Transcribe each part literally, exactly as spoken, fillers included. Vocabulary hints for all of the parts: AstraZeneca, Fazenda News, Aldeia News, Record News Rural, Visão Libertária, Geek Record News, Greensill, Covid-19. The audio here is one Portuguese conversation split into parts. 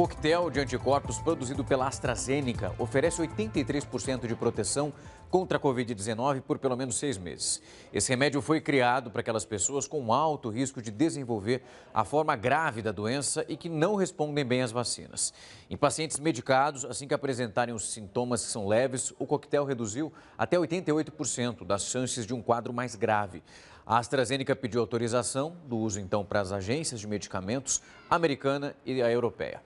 coquetel de anticorpos produzido pela AstraZeneca oferece oitenta e três por cento de proteção contra a covid dezenove por pelo menos seis meses. Esse remédio foi criado para aquelas pessoas com alto risco de desenvolver a forma grave da doença e que não respondem bem às vacinas. Em pacientes medicados, assim que apresentarem os sintomas que são leves, o coquetel reduziu até oitenta e oito por cento das chances de um quadro mais grave. A AstraZeneca pediu autorização do uso, então, para as agências de medicamentos americana e a europeia.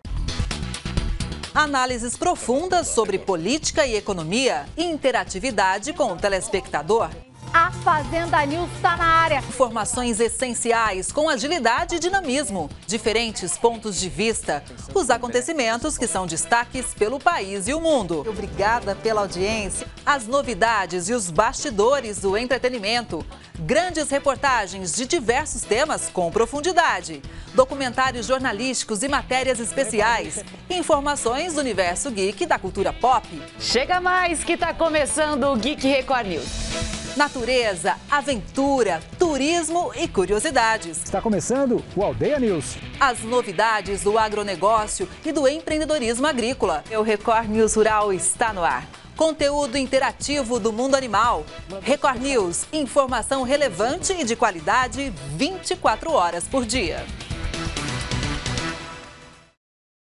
Análises profundas sobre política e economia e interatividade com o telespectador. A Fazenda News está na área. Informações essenciais com agilidade e dinamismo, diferentes pontos de vista, os acontecimentos que são destaques pelo país e o mundo. Obrigada pela audiência. As novidades e os bastidores do entretenimento. Grandes reportagens de diversos temas com profundidade. Documentários jornalísticos e matérias especiais. Informações do universo geek e da cultura pop. Chega mais que está começando o Geek Record News. Natureza, aventura, turismo e curiosidades. Está começando o Aldeia News. As novidades do agronegócio e do empreendedorismo agrícola. O Record News Rural está no ar. Conteúdo interativo do mundo animal. Record News, informação relevante e de qualidade vinte e quatro horas por dia.